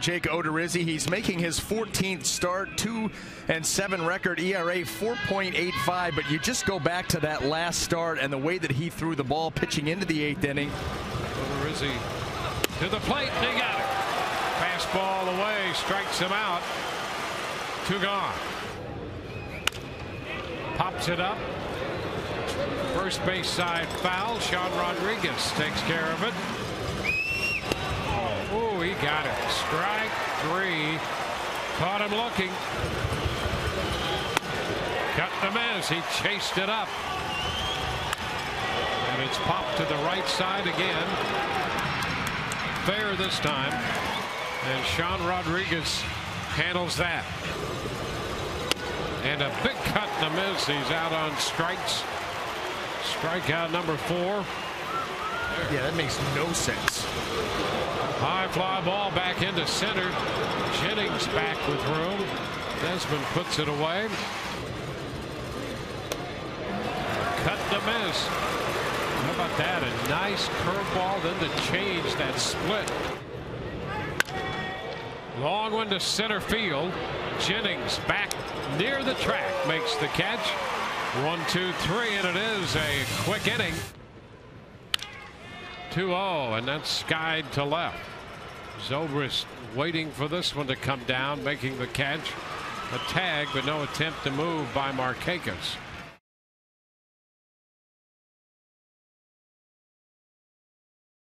Jake Odorizzi, he's making his 14th start, 2-7 record, ERA 4.85, but you just go back to that last start and the way that he threw the ball pitching into the 8th inning. Odorizzi to the plate, they got it. Fastball away, strikes him out. Two gone. Pops it up. First base side foul. Sean Rodriguez takes care of it. Oh, he got it. Strike three. Caught him looking. Cut the miss. He chased it up. And it's popped to the right side again. Fair this time. And Sean Rodriguez handles that. And a big cut in the miss. He's out on strikes. Strikeout number 4. Yeah, that makes no sense. High fly ball back into center. Jennings back with room. Desmond puts it away. Cut the miss. How about that? A nice curveball, then to change that split. Long one to center field. Jennings back near the track makes the catch. 1-2-3, and it is a quick inning. 2-0, and that's skied to left. Zobrist waiting for this one to come down, making the catch. A tag, but no attempt to move by Markakis.